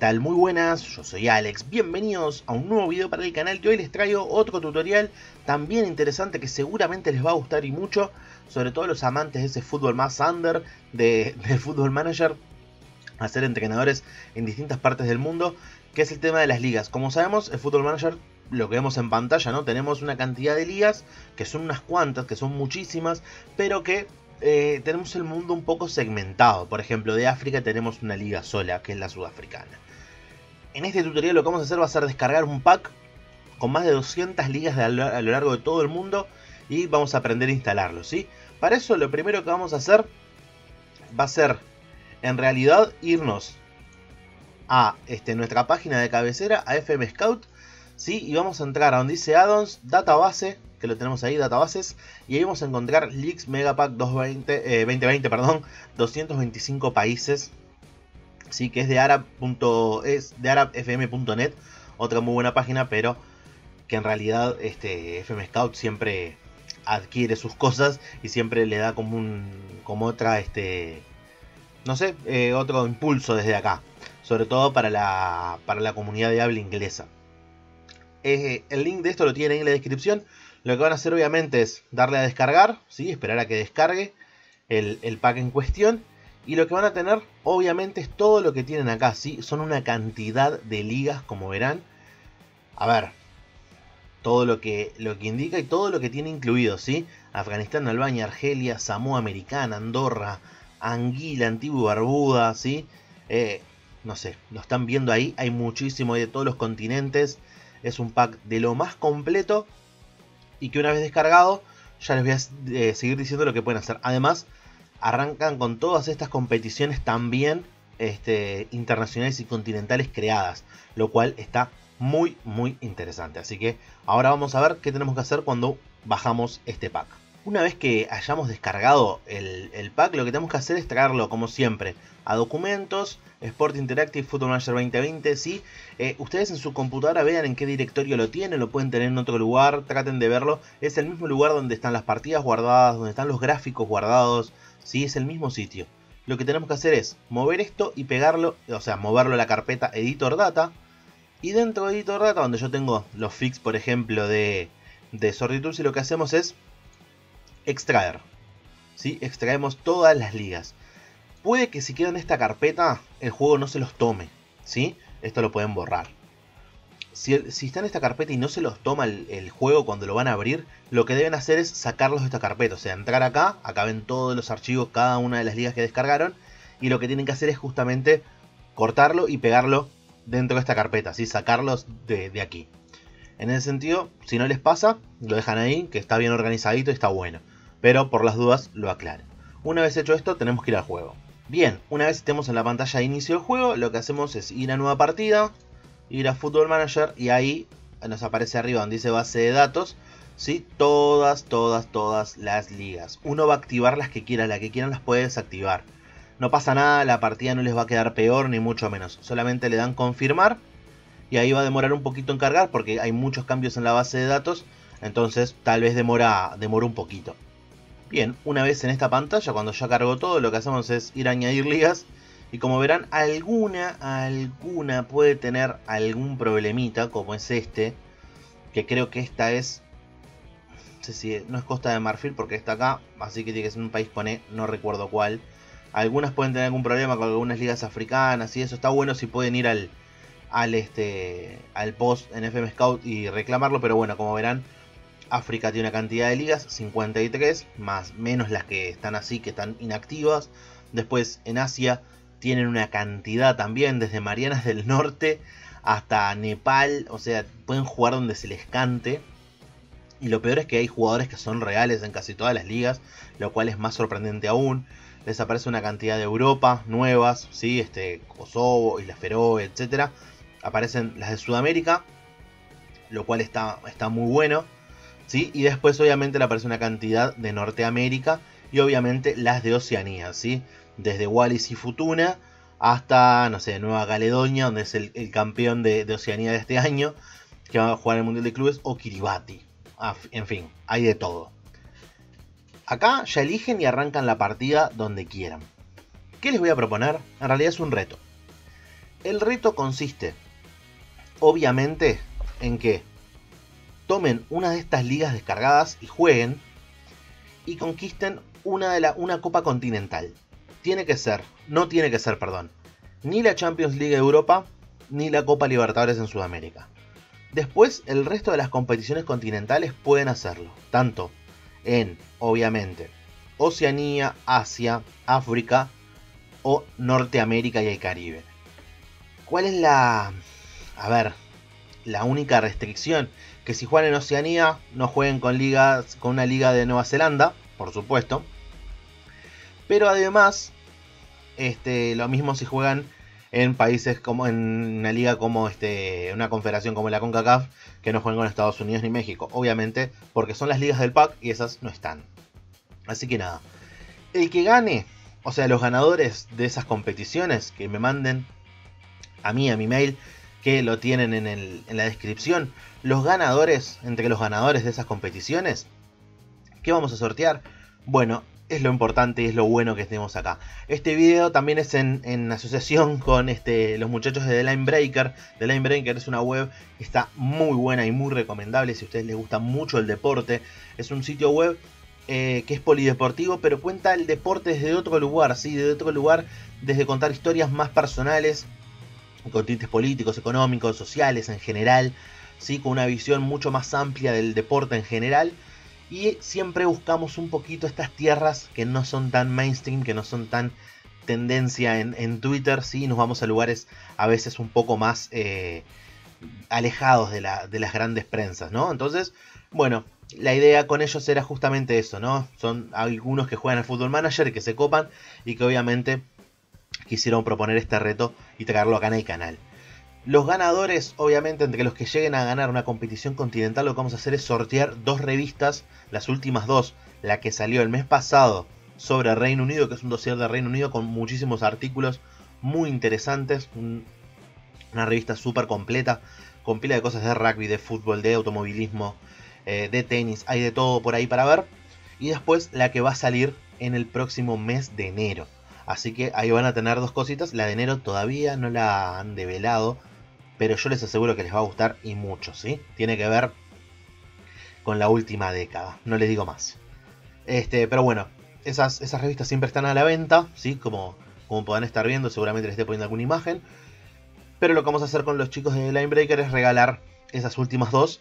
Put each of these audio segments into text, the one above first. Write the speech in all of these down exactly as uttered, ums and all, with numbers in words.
tal? Muy buenas, yo soy Alex, bienvenidos a un nuevo video para el canal, que hoy les traigo otro tutorial también interesante que seguramente les va a gustar y mucho, sobre todo los amantes de ese fútbol más under de, de Football Manager, a ser entrenadores en distintas partes del mundo, que es el tema de las ligas. Como sabemos, el Football Manager, lo que vemos en pantalla, ¿no? Tenemos una cantidad de ligas, que son unas cuantas, que son muchísimas, pero que Eh, tenemos el mundo un poco segmentado. Por ejemplo, de África tenemos una liga sola, que es la sudafricana. En este tutorial lo que vamos a hacer va a ser descargar un pack con más de doscientas ligas de a, lo, a lo largo de todo el mundo, y vamos a aprender a instalarlo, ¿sí? Para eso lo primero que vamos a hacer va a ser, en realidad, irnos a este, nuestra página de cabecera, a F M Scout, ¿sí? Y vamos a entrar a donde dice Addons, Database, que lo tenemos ahí, databases, y ahí vamos a encontrar Leagues Megapack dos mil veinte, eh, dos mil veinte perdón, doscientos veinticinco países, sí, que es de arab punto es de arabfm punto net, otra muy buena página, pero que en realidad este F M Scout siempre adquiere sus cosas y siempre le da como un como otra este no sé, eh, otro impulso desde acá, sobre todo para la para la comunidad de habla inglesa. Eh, el link de esto lo tienen en la descripción. Lo que van a hacer obviamente es darle a descargar, ¿sí? Esperar a que descargue el, el pack en cuestión. Y lo que van a tener obviamente es todo lo que tienen acá, ¿sí? Son una cantidad de ligas, como verán. A ver, todo lo que, lo que indica y todo lo que tiene incluido, ¿sí? Afganistán, Albania, Argelia, Samoa Americana, Andorra, Anguila, Antigua y Barbuda, ¿sí? Eh, no sé, lo están viendo ahí, hay muchísimo, hay de todos los continentes. Es un pack de lo más completo, y que una vez descargado, ya les voy a eh, seguir diciendo lo que pueden hacer. Además, arrancan con todas estas competiciones también este, internacionales y continentales creadas, lo cual está muy, muy interesante. Así que ahora vamos a ver qué tenemos que hacer cuando bajamos este pack. Una vez que hayamos descargado el, el pack, lo que tenemos que hacer es traerlo, como siempre, a documentos, Sport Interactive, Football Manager dos mil veinte, ¿sí? Eh, ustedes en su computadora vean en qué directorio lo tienen, lo pueden tener en otro lugar, traten de verlo. Es el mismo lugar donde están las partidas guardadas, donde están los gráficos guardados, ¿sí? Es el mismo sitio. Lo que tenemos que hacer es mover esto y pegarlo, o sea, moverlo a la carpeta Editor Data. Y dentro de Editor Data, donde yo tengo los fix, por ejemplo, de, de Sortitools, y lo que hacemos es extraer, ¿sí? Extraemos todas las ligas. Puede que si queda en esta carpeta el juego no se los tome, ¿sí? Esto lo pueden borrar. Si, si está en esta carpeta y no se los toma el, el juego cuando lo van a abrir, lo que deben hacer es sacarlos de esta carpeta. O sea, entrar acá, acá ven todos los archivos, cada una de las ligas que descargaron, y lo que tienen que hacer es justamente cortarlo y pegarlo dentro de esta carpeta, ¿sí? Sacarlos de, de aquí. En ese sentido, si no les pasa, lo dejan ahí, que está bien organizadito y está bueno. Pero por las dudas lo aclaro. Una vez hecho esto, tenemos que ir al juego. Bien, una vez estemos en la pantalla de inicio del juego, lo que hacemos es ir a nueva partida, ir a Football Manager, y ahí nos aparece arriba donde dice base de datos, ¿sí? Todas, todas, todas las ligas. Uno va a activar las que quiera, las que quieran las puede desactivar. No pasa nada, la partida no les va a quedar peor, ni mucho menos. Solamente le dan confirmar. Y ahí va a demorar un poquito en cargar porque hay muchos cambios en la base de datos. Entonces tal vez demora, demora un poquito. Bien, una vez en esta pantalla, cuando ya cargó todo, lo que hacemos es ir a añadir ligas. Y como verán, alguna, alguna puede tener algún problemita, como es este. Que creo que esta es... No sé si no es Costa de Marfil porque está acá. Así que tiene que ser un país con E, no recuerdo cuál. Algunas pueden tener algún problema con algunas ligas africanas y eso. Está bueno si pueden ir al... Al, este, al post en F M Scout y reclamarlo, pero bueno, como verán, África tiene una cantidad de ligas, cincuenta y tres, más menos las que están así, que están inactivas. Después en Asia tienen una cantidad también, desde Marianas del Norte hasta Nepal, o sea, pueden jugar donde se les cante. Y lo peor es que hay jugadores que son reales en casi todas las ligas, lo cual es más sorprendente aún. Les aparece una cantidad de Europa, nuevas, ¿sí? este, Kosovo, Islas Feroe, etcétera. Aparecen las de Sudamérica, lo cual está, está muy bueno, ¿sí? Y después obviamente le aparece una cantidad de Norteamérica y obviamente las de Oceanía, ¿sí? Desde Wallis y Futuna hasta, no sé, Nueva Caledonia, donde es el, el campeón de, de Oceanía de este año, que va a jugar el Mundial de Clubes, o Kiribati. Ah, en fin, hay de todo. Acá ya eligen y arrancan la partida donde quieran. ¿Qué les voy a proponer? En realidad es un reto. El reto consiste, obviamente, en que tomen una de estas ligas descargadas y jueguen y conquisten una, de la, una Copa Continental. Tiene que ser, no tiene que ser, perdón, ni la Champions League de Europa ni la Copa Libertadores en Sudamérica. Después, el resto de las competiciones continentales pueden hacerlo, tanto en, obviamente, Oceanía, Asia, África o Norteamérica y el Caribe. ¿Cuál es la, a ver, la única restricción? Que si juegan en Oceanía, no jueguen con ligas, con una liga de Nueva Zelanda, por supuesto. Pero además, este, lo mismo si juegan en países como en una liga como este, una confederación como la CONCACAF, que no juegan con Estados Unidos ni México, obviamente, porque son las ligas del PAC y esas no están. Así que nada, el que gane, o sea, los ganadores de esas competiciones, que me manden a mí, a mi mail, que lo tienen en, el, en la descripción, los ganadores, entre los ganadores de esas competiciones, ¿qué vamos a sortear? Bueno, es lo importante y es lo bueno que tenemos acá. Este video también es en, en asociación con este, los muchachos de The Linebreaker. The Linebreaker es una web que está muy buena y muy recomendable si a ustedes les gusta mucho el deporte. Es un sitio web eh, que es polideportivo, pero cuenta el deporte desde otro lugar, ¿sí? Desde otro lugar, desde contar historias más personales, con tintes políticos, económicos, sociales en general, ¿sí? Con una visión mucho más amplia del deporte en general. Y siempre buscamos un poquito estas tierras que no son tan mainstream, que no son tan tendencia en, en Twitter, ¿sí? Nos vamos a lugares a veces un poco más eh, alejados de, la, de las grandes prensas, ¿no? Entonces, bueno, la idea con ellos era justamente eso, ¿no? Son algunos que juegan al Football Manager, que se copan y que obviamente quisieron proponer este reto y traerlo acá en el canal. Los ganadores, obviamente, entre los que lleguen a ganar una competición continental, lo que vamos a hacer es sortear dos revistas, las últimas dos, la que salió el mes pasado sobre Reino Unido, que es un dossier de Reino Unido con muchísimos artículos muy interesantes, una revista súper completa, con pila de cosas de rugby, de fútbol, de automovilismo, eh, de tenis, hay de todo por ahí para ver, y después la que va a salir en el próximo mes de enero. Así que ahí van a tener dos cositas. La de enero todavía no la han develado, pero yo les aseguro que les va a gustar y mucho, ¿sí? Tiene que ver con la última década, no les digo más. Este, pero bueno, esas, esas revistas siempre están a la venta, ¿sí? Como, como podrán estar viendo, seguramente les esté poniendo alguna imagen. Pero lo que vamos a hacer con los chicos de Linebreaker es regalar esas últimas dos,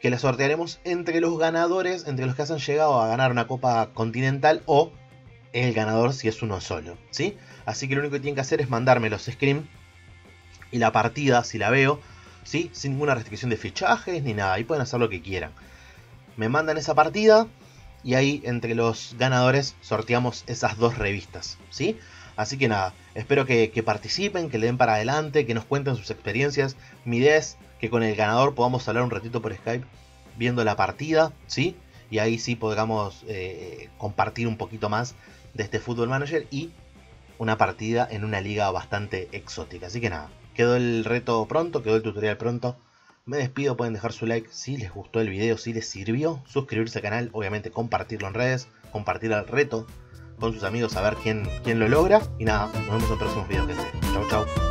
que las sortearemos entre los ganadores, entre los que han llegado a ganar una Copa Continental o el ganador si es uno solo, ¿sí? Así que lo único que tienen que hacer es mandarme los screens y la partida, si la veo, ¿sí? Sin ninguna restricción de fichajes ni nada, ahí pueden hacer lo que quieran. Me mandan esa partida y ahí entre los ganadores sorteamos esas dos revistas, ¿sí? Así que nada, espero que, que participen, que le den para adelante, que nos cuenten sus experiencias. Mi idea es que con el ganador podamos hablar un ratito por Skype viendo la partida, ¿sí? Y ahí sí podamos eh, compartir un poquito más de este Football Manager y una partida en una liga bastante exótica. Así que nada, quedó el reto pronto, quedó el tutorial pronto. Me despido, pueden dejar su like si les gustó el video, si les sirvió. Suscribirse al canal, obviamente compartirlo en redes, compartir el reto con sus amigos, a ver quién, quién lo logra. Y nada, nos vemos en próximos videos, gente. Chau, chau.